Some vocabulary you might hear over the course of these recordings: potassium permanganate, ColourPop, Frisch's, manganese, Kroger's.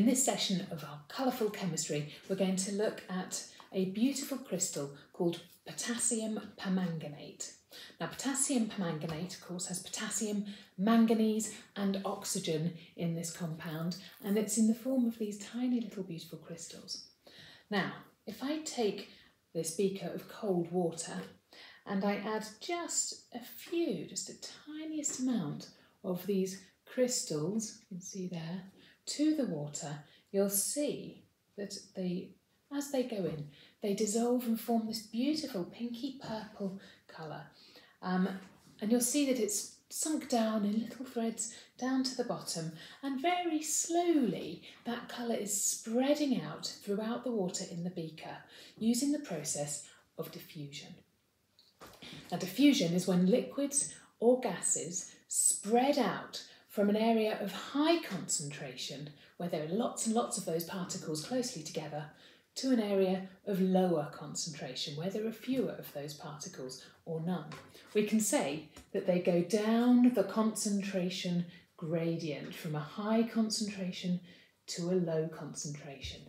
In this session of our colourful chemistry, we're going to look at a beautiful crystal called potassium permanganate. Now, potassium permanganate, of course, has potassium, manganese and oxygen in this compound, and it's in the form of these tiny little beautiful crystals. Now, if I take this beaker of cold water and I add just a few, just the tiniest amount of these crystals, you can see there, to the water, you'll see that as they go in, they dissolve and form this beautiful pinky purple colour. And you'll see that it's sunk down in little threads down to the bottom, and very slowly that colour is spreading out throughout the water in the beaker using the process of diffusion. Now, diffusion is when liquids or gases spread out from an area of high concentration, where there are lots and lots of those particles closely together, to an area of lower concentration, where there are fewer of those particles or none. We can say that they go down the concentration gradient from a high concentration to a low concentration.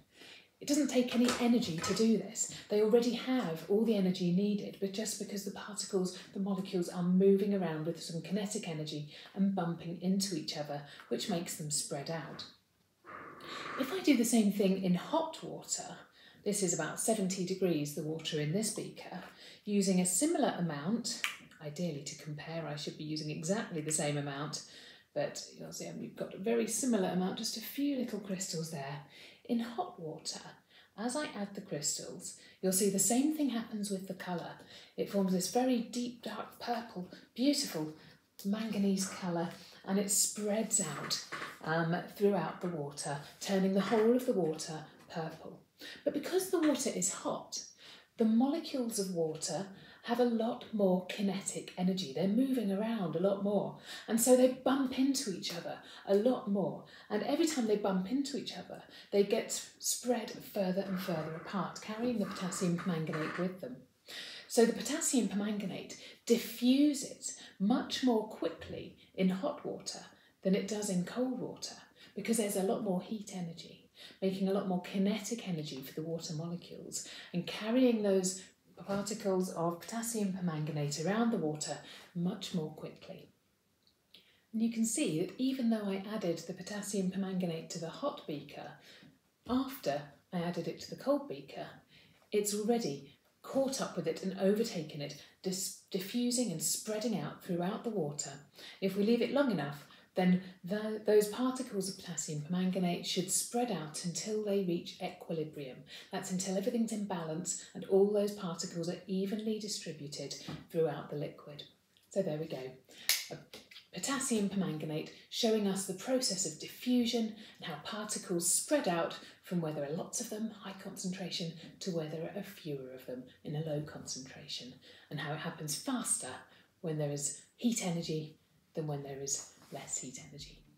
It doesn't take any energy to do this. They already have all the energy needed, but just because the particles, the molecules, are moving around with some kinetic energy and bumping into each other, which makes them spread out. If I do the same thing in hot water, this is about 70 degrees, the water in this beaker, using a similar amount, ideally to compare, I should be using exactly the same amount, but you'll see we've got a very similar amount, just a few little crystals there. In hot water, as I add the crystals, you'll see the same thing happens with the colour. It forms this very deep, dark purple, beautiful manganese colour, and it spreads out throughout the water, turning the whole of the water purple. But because the water is hot, the molecules of water have a lot more kinetic energy. They're moving around a lot more, and so they bump into each other a lot more, and every time they bump into each other they get spread further and further apart, carrying the potassium permanganate with them. So the potassium permanganate diffuses much more quickly in hot water than it does in cold water, because there's a lot more heat energy, making a lot more kinetic energy for the water molecules and carrying those particles of potassium permanganate around the water much more quickly. And you can see that even though I added the potassium permanganate to the hot beaker, after I added it to the cold beaker, it's already caught up with it and overtaken it, diffusing and spreading out throughout the water. If we leave it long enough, then those particles of potassium permanganate should spread out until they reach equilibrium. That's until everything's in balance and all those particles are evenly distributed throughout the liquid. So there we go. Potassium permanganate showing us the process of diffusion and how particles spread out from where there are lots of them, high concentration, to where there are fewer of them in a low concentration, and how it happens faster when there is heat energy than when there is less heat energy.